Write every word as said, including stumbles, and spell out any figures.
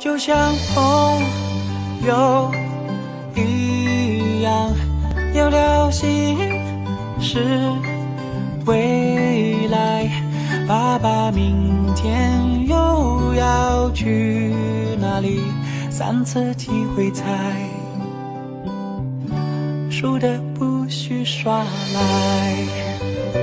就像朋友一样，要了解是未来。爸爸明天又要去哪里？三次机会猜，输的不许耍赖。